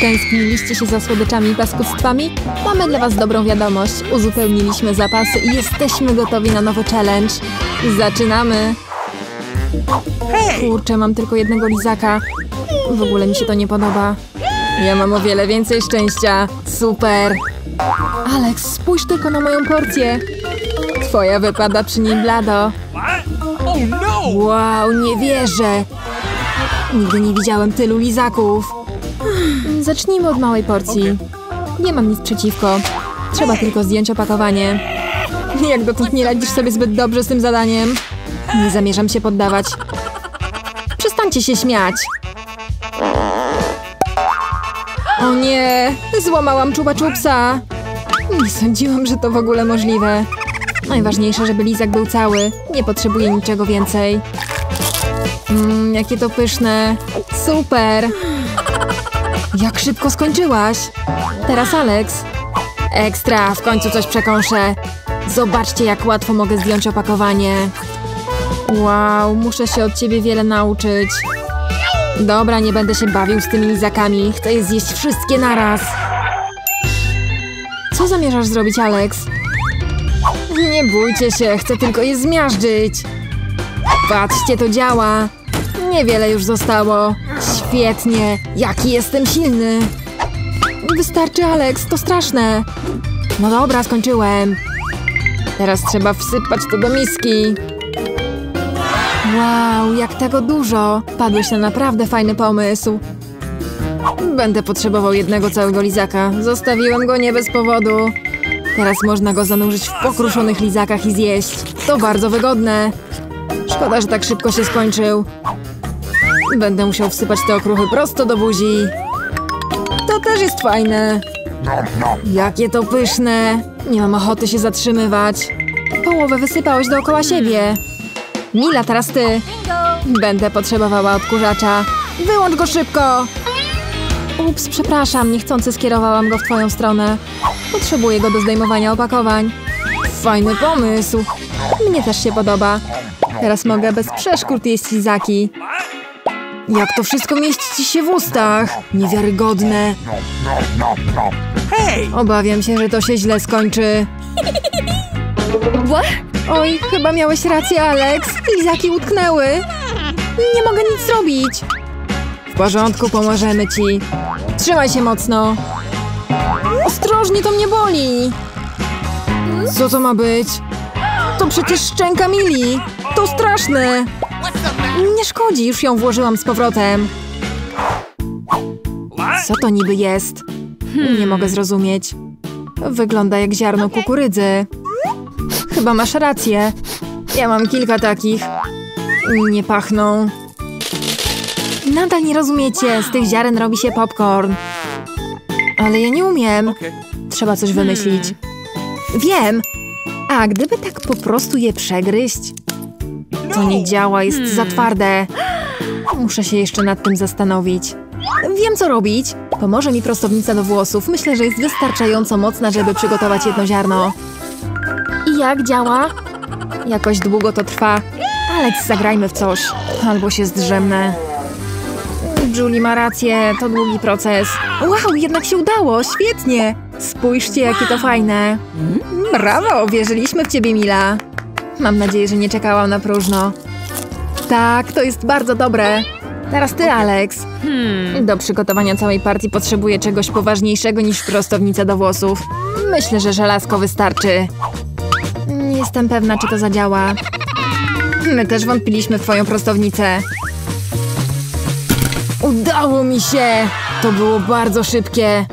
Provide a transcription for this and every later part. Tęskniliście się za słodyczami i paskudstwami? Mamy dla was dobrą wiadomość. Uzupełniliśmy zapasy i jesteśmy gotowi na nowy challenge. Zaczynamy! Kurczę, mam tylko jednego lizaka. W ogóle mi się to nie podoba. Ja mam o wiele więcej szczęścia. Super! Alex, spójrz tylko na moją porcję. Twoja wypada przy niej blado. Wow, nie wierzę. Nigdy nie widziałem tylu lizaków. Zacznijmy od małej porcji. Nie mam nic przeciwko. Trzeba tylko zdjąć opakowanie. Jak dotąd nie radzisz sobie zbyt dobrze z tym zadaniem. Nie zamierzam się poddawać. Przestańcie się śmiać. O nie, złamałam Chupa Chupsa. Nie sądziłam, że to w ogóle możliwe. Najważniejsze, żeby lizak był cały. Nie potrzebuję niczego więcej. Jakie to pyszne. Super. Jak szybko skończyłaś. Teraz Alex. Ekstra, w końcu coś przekąszę. Zobaczcie, jak łatwo mogę zdjąć opakowanie. Wow, muszę się od ciebie wiele nauczyć. Dobra, nie będę się bawił z tymi lizakami. Chcę je zjeść wszystkie naraz. Co zamierzasz zrobić, Alex? Nie bójcie się, chcę tylko je zmiażdżyć. Patrzcie, to działa. Niewiele już zostało. Świetnie, jaki jestem silny. Wystarczy, Alex, to straszne. No dobra, skończyłem. Teraz trzeba wsypać to do miski. Wow, jak tego dużo. Padłeś na naprawdę fajny pomysł. Będę potrzebował jednego całego lizaka. Zostawiłem go nie bez powodu. Teraz można go zanurzyć w pokruszonych lizakach i zjeść. To bardzo wygodne. Szkoda, że tak szybko się skończył. Będę musiał wsypać te okruchy prosto do buzi. To też jest fajne. Jakie to pyszne. Nie mam ochoty się zatrzymywać. Połowę wysypałeś dookoła siebie. Mila, teraz ty. Będę potrzebowała odkurzacza. Wyłącz go szybko! Ups, przepraszam, niechcący skierowałam go w twoją stronę. Potrzebuję go do zdejmowania opakowań. Fajny pomysł. Mnie też się podoba. Teraz mogę bez przeszkód jeść lizaki. Jak to wszystko mieści się w ustach? Niewiarygodne. Obawiam się, że to się źle skończy. Oj, chyba miałeś rację, Alex. Lizaki utknęły. Nie mogę nic zrobić. W porządku, pomożemy ci. Trzymaj się mocno. Ostrożnie, to mnie boli. Co to ma być? To przecież szczęka Mili. To straszne. Nie szkodzi, już ją włożyłam z powrotem. Co to niby jest? Nie mogę zrozumieć. Wygląda jak ziarno kukurydzy. Chyba masz rację. Ja mam kilka takich. Nie pachną. Nadal nie rozumiecie. Z tych ziaren robi się popcorn. Ale ja nie umiem. Trzeba coś wymyślić. Wiem. A gdyby tak po prostu je przegryźć? To nie działa. Jest za twarde. Muszę się jeszcze nad tym zastanowić. Wiem, co robić. Pomoże mi prostownica do włosów. Myślę, że jest wystarczająco mocna, żeby przygotować jedno ziarno. I jak działa? Jakoś długo to trwa. Alex, zagrajmy w coś. Albo się zdrzemnę. Julie ma rację. To długi proces. Wow, jednak się udało. Świetnie. Spójrzcie, jakie to fajne. Brawo, wierzyliśmy w ciebie, Mila. Mam nadzieję, że nie czekałam na próżno. Tak, to jest bardzo dobre. Teraz ty, Alex. Do przygotowania całej partii potrzebuję czegoś poważniejszego niż prostownica do włosów. Myślę, że żelazko wystarczy. Nie jestem pewna, czy to zadziała. My też wątpiliśmy w twoją prostownicę. Udało mi się! To było bardzo szybkie.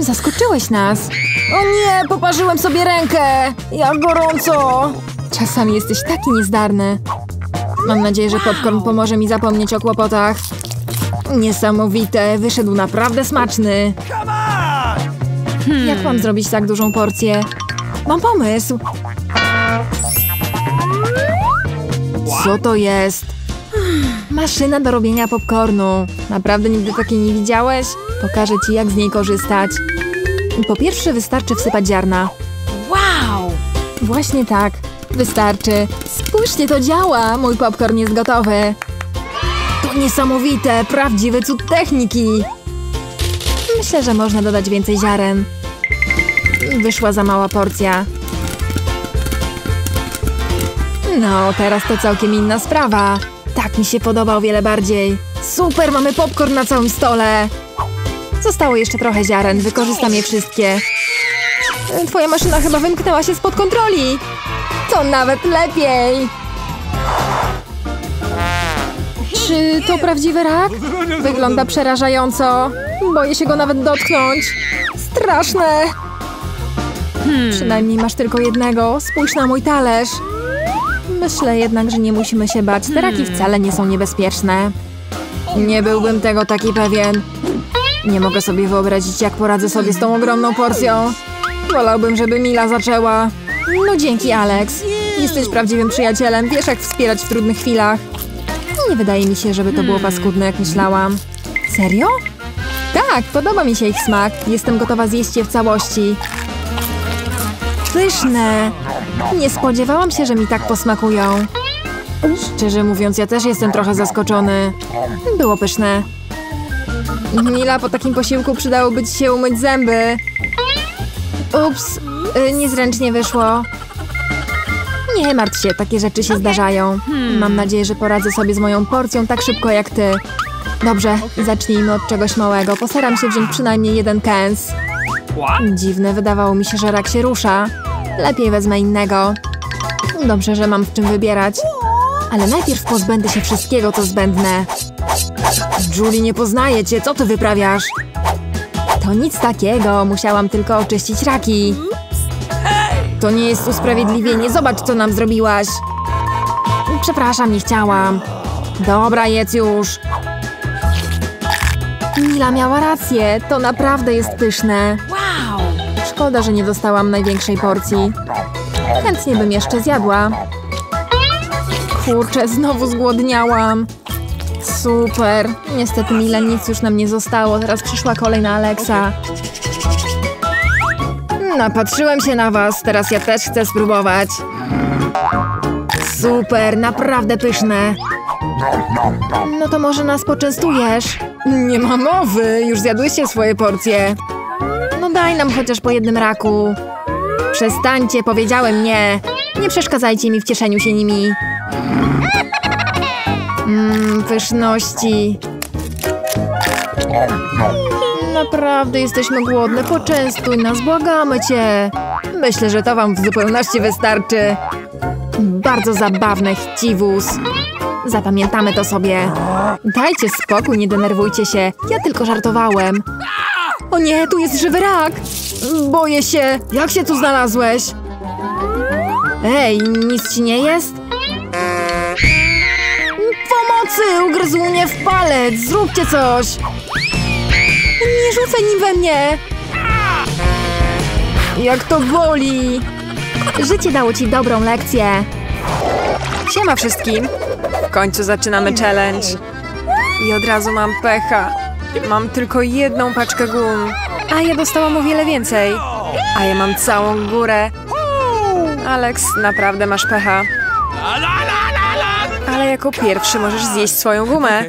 Zaskoczyłeś nas. O nie, poparzyłem sobie rękę. Jak gorąco. Czasami jesteś taki niezdarny. Mam nadzieję, że popcorn pomoże mi zapomnieć o kłopotach. Niesamowite, wyszedł naprawdę smaczny. Jak mam zrobić tak dużą porcję? Mam pomysł. Co to jest? Maszyna do robienia popcornu. Naprawdę nigdy takiej nie widziałeś? Pokażę ci, jak z niej korzystać. Po pierwsze, wystarczy wsypać ziarna. Wow! Właśnie tak. Wystarczy. Spójrzcie, to działa. Mój popcorn jest gotowy. To niesamowite. Prawdziwy cud techniki. Myślę, że można dodać więcej ziaren. Wyszła za mała porcja. No, teraz to całkiem inna sprawa. Tak mi się podoba o wiele bardziej. Super, mamy popcorn na całym stole. Zostało jeszcze trochę ziaren, wykorzystam je wszystkie. Twoja maszyna chyba wymknęła się spod kontroli. To nawet lepiej. Czy to prawdziwy rak? Wygląda przerażająco. Boję się go nawet dotknąć. Straszne. Przynajmniej masz tylko jednego. Spójrz na mój talerz. Myślę jednak, że nie musimy się bać. Te raki wcale nie są niebezpieczne. Nie byłbym tego taki pewien. Nie mogę sobie wyobrazić, jak poradzę sobie z tą ogromną porcją. Wolałbym, żeby Mila zaczęła. No dzięki, Alex. Jesteś prawdziwym przyjacielem. Wiesz, jak wspierać w trudnych chwilach. Nie wydaje mi się, żeby to było paskudne, jak myślałam. Serio? Tak, podoba mi się ich smak. Jestem gotowa zjeść je w całości. Pyszne. Nie spodziewałam się, że mi tak posmakują. Szczerze mówiąc, ja też jestem trochę zaskoczony. Było pyszne. Mila, po takim posiłku przydałoby ci się umyć zęby. Ups, niezręcznie wyszło. Nie martw się, takie rzeczy się zdarzają. Mam nadzieję, że poradzę sobie z moją porcją tak szybko jak ty. Dobrze, zacznijmy od czegoś małego. Postaram się wziąć przynajmniej jeden kęs. Dziwne, wydawało mi się, że rak się rusza. Lepiej wezmę innego. Dobrze, że mam w czym wybierać. Ale najpierw pozbędę się wszystkiego, co zbędne. Julie, nie poznaję cię, co ty wyprawiasz? To nic takiego, musiałam tylko oczyścić raki. To nie jest usprawiedliwienie, zobacz, co nam zrobiłaś. Przepraszam, nie chciałam. Dobra, jedz już. Mila miała rację, to naprawdę jest pyszne. Szkoda, że nie dostałam największej porcji. Chętnie bym jeszcze zjadła. Kurczę, znowu zgłodniałam. Super. Niestety, Mila, nic już nam nie zostało. Teraz przyszła kolej na Alexa. Napatrzyłem się na was. Teraz ja też chcę spróbować. Super, naprawdę pyszne. No to może nas poczęstujesz? Nie ma mowy. Już zjadłyście swoje porcje. No daj nam chociaż po jednym raku. Przestańcie, powiedziałem nie. Nie przeszkadzajcie mi w cieszeniu się nimi. Pyszności. Naprawdę jesteśmy głodne. Poczęstuj nas, błagamy cię. Myślę, że to wam w zupełności wystarczy. Bardzo zabawne, chciwus. Zapamiętamy to sobie. Dajcie spokój, nie denerwujcie się. Ja tylko żartowałem. O nie, tu jest żywy rak. Boję się. Jak się tu znalazłeś? Ej, nic ci nie jest? Pomocy! Ugryzł mnie w palec! Zróbcie coś! Nie rzucaj nim we mnie! Jak to boli! Życie dało ci dobrą lekcję. Siema wszystkim! W końcu zaczynamy challenge. I od razu mam pecha. Mam tylko jedną paczkę gum. A ja dostałam o wiele więcej. A ja mam całą górę. Alex, naprawdę masz pecha. Ale jako pierwszy możesz zjeść swoją gumę.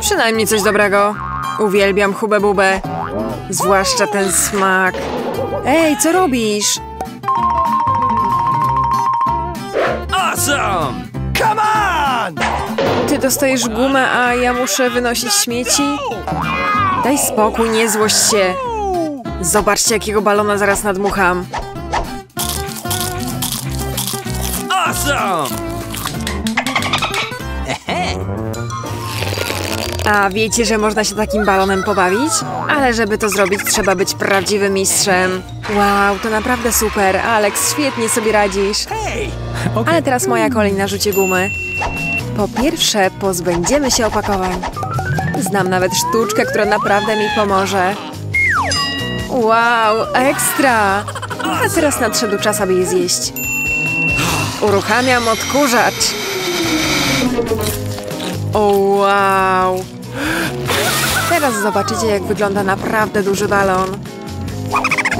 Przynajmniej coś dobrego. Uwielbiam Hubbę Bubbę. Zwłaszcza ten smak. Ej, co robisz? Awesome! Come on! Ty dostajesz gumę, a ja muszę wynosić śmieci? Daj spokój, nie złość się. Zobaczcie, jakiego balona zaraz nadmucham. Awesome! A wiecie, że można się takim balonem pobawić? Ale żeby to zrobić, trzeba być prawdziwym mistrzem. Wow, to naprawdę super. Alex, świetnie sobie radzisz. Ale teraz moja kolej na rzucie gumy. Po pierwsze, pozbędziemy się opakowań. Znam nawet sztuczkę, która naprawdę mi pomoże. Wow, ekstra! A teraz nadszedł czas, aby je zjeść. Uruchamiam odkurzacz. O, wow! Teraz zobaczycie, jak wygląda naprawdę duży balon.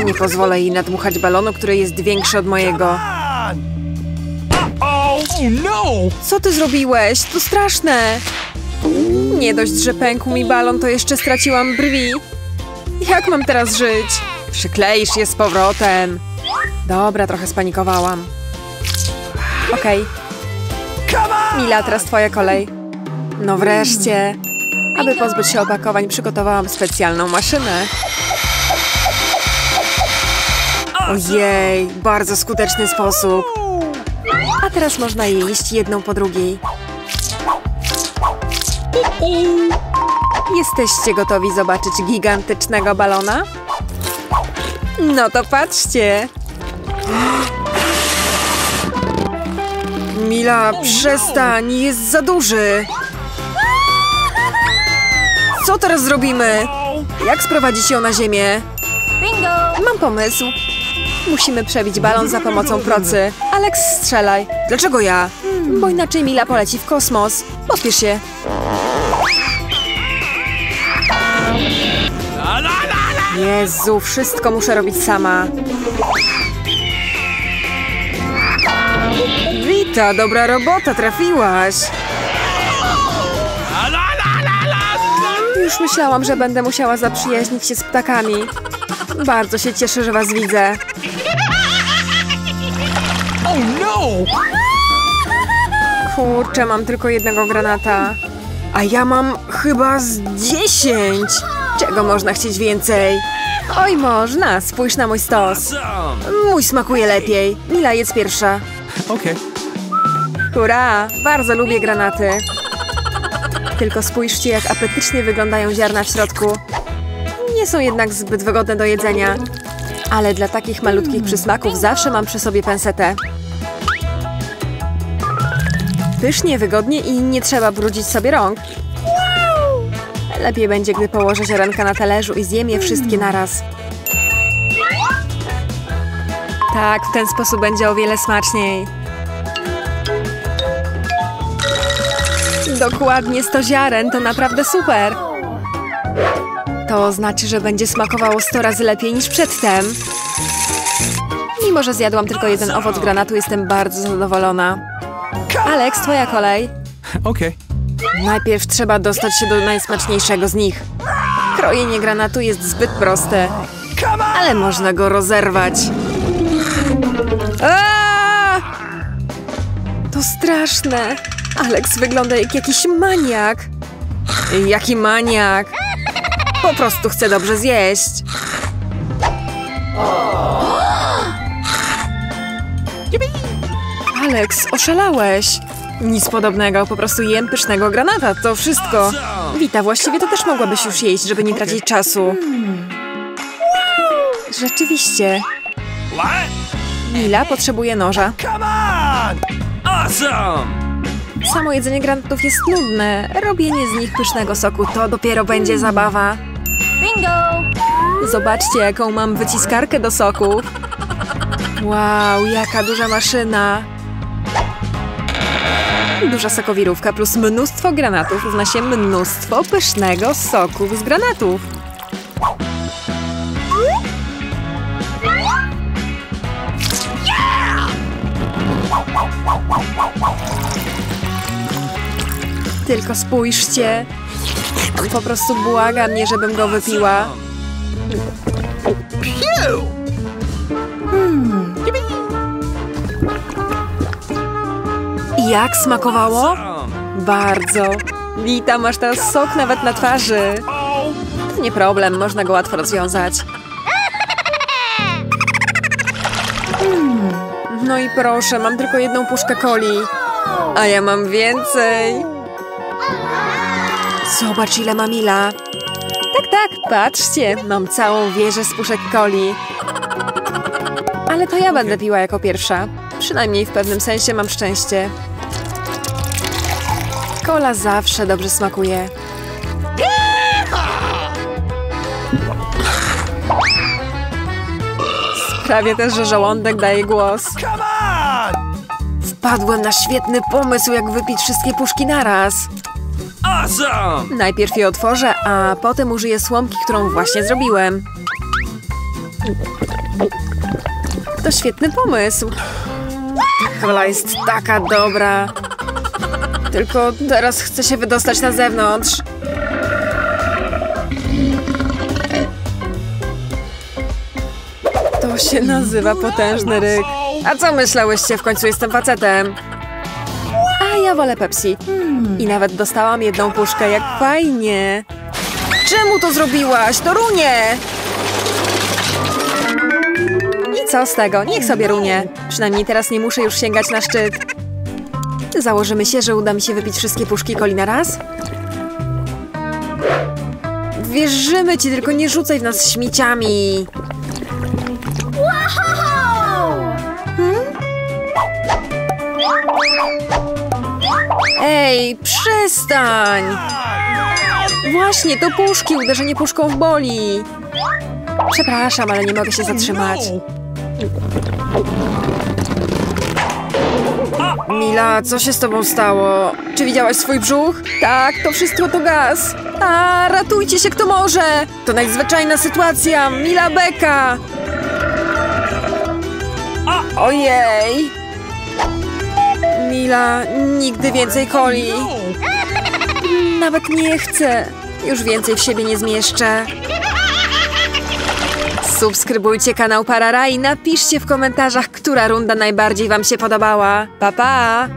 Nie pozwolę jej nadmuchać balonu, który jest większy od mojego. Co ty zrobiłeś? To straszne! Nie dość, że pękł mi balon, to jeszcze straciłam brwi. Jak mam teraz żyć? Przykleisz je z powrotem. Dobra, trochę spanikowałam. Okej. Mila, teraz twoja kolej. No wreszcie. Aby pozbyć się opakowań, przygotowałam specjalną maszynę. Ojej, bardzo skuteczny sposób. A teraz można jeść jedną po drugiej. Jesteście gotowi zobaczyć gigantycznego balona? No to patrzcie! Mila, przestań! Jest za duży! Co teraz zrobimy? Jak sprowadzić ją na ziemię? Mam pomysł! Musimy przebić balon za pomocą procy. Alex, strzelaj! Dlaczego ja? Bo inaczej Mila poleci w kosmos. Podpisz się! Jezu, wszystko muszę robić sama. Wita, dobra robota, trafiłaś. Już myślałam, że będę musiała zaprzyjaźnić się z ptakami. Bardzo się cieszę, że was widzę. Kurczę, mam tylko jednego granata. A ja mam chyba z 10. Czego można chcieć więcej? Oj, można. Spójrz na mój stos. Mój smakuje lepiej. Mila jest pierwsza. Okej. Hurra! Bardzo lubię granaty. Tylko spójrzcie, jak apetycznie wyglądają ziarna w środku. Nie są jednak zbyt wygodne do jedzenia. Ale dla takich malutkich przysmaków zawsze mam przy sobie pensetę. Pysznie, wygodnie i nie trzeba brudzić sobie rąk. Lepiej będzie, gdy położę ziarenka na talerzu i zjem je wszystkie naraz. Tak, w ten sposób będzie o wiele smaczniej. Dokładnie 100 ziaren, to naprawdę super! To znaczy, że będzie smakowało 100 razy lepiej niż przedtem. Mimo, że zjadłam tylko jeden owoc granatu, jestem bardzo zadowolona. Alex, twoja kolej. Okej. Najpierw trzeba dostać się do najsmaczniejszego z nich. Krojenie granatu jest zbyt proste, ale można go rozerwać. Aaaa! To straszne. Alex wygląda jak jakiś maniak. Jaki maniak? Po prostu chce dobrze zjeść. Alex, oszalałeś. Nic podobnego, po prostu jem pysznego granata, to wszystko. Wita, właściwie to też mogłabyś już jeść, żeby nie tracić czasu. Rzeczywiście. Mila potrzebuje noża. Samo jedzenie granatów jest nudne. Robienie z nich pysznego soku to dopiero będzie zabawa. Zobaczcie, jaką mam wyciskarkę do soku. Wow, jaka duża maszyna. Duża sokowirówka plus mnóstwo granatów równa się mnóstwo pysznego soku z granatów. Tylko spójrzcie. On po prostu błaga mnie, żebym go wypiła. Jak smakowało? Bardzo. Wita, masz teraz sok nawet na twarzy. Nie problem, można go łatwo rozwiązać. No i proszę, mam tylko jedną puszkę coli. A ja mam więcej. Zobacz, ile ma Mila. Tak, patrzcie, mam całą wieżę z puszek coli. Ale to ja będę piła jako pierwsza. Przynajmniej w pewnym sensie mam szczęście. Cola zawsze dobrze smakuje. Sprawia też, że żołądek daje głos. Wpadłem na świetny pomysł, jak wypić wszystkie puszki naraz. Najpierw je otworzę, a potem użyję słomki, którą właśnie zrobiłem. To świetny pomysł. Kola jest taka dobra. Tylko teraz chcę się wydostać na zewnątrz. się nazywa potężny ryk. A co myślałyście? W końcu jestem facetem. A ja wolę Pepsi. I nawet dostałam jedną puszkę, jak fajnie. Czemu to zrobiłaś? To runie! I co z tego? Niech sobie runie. Przynajmniej teraz nie muszę już sięgać na szczyt. Założymy się, że uda mi się wypić wszystkie puszki coli na raz? Wierzymy ci, tylko nie rzucaj w nas śmieciami. Ej, przestań! Właśnie, to puszki, uderzenie puszką w boli. Przepraszam, ale nie mogę się zatrzymać. Mila, co się z tobą stało? Czy widziałaś swój brzuch? Tak, to wszystko to gaz. A, ratujcie się, kto może! To nadzwyczajna sytuacja, Mila Beka! Ojej! Mila, nigdy więcej coli. Nawet nie chcę. Już więcej w siebie nie zmieszczę. Subskrybujcie kanał Parara i napiszcie w komentarzach, która runda najbardziej wam się podobała. Pa, pa!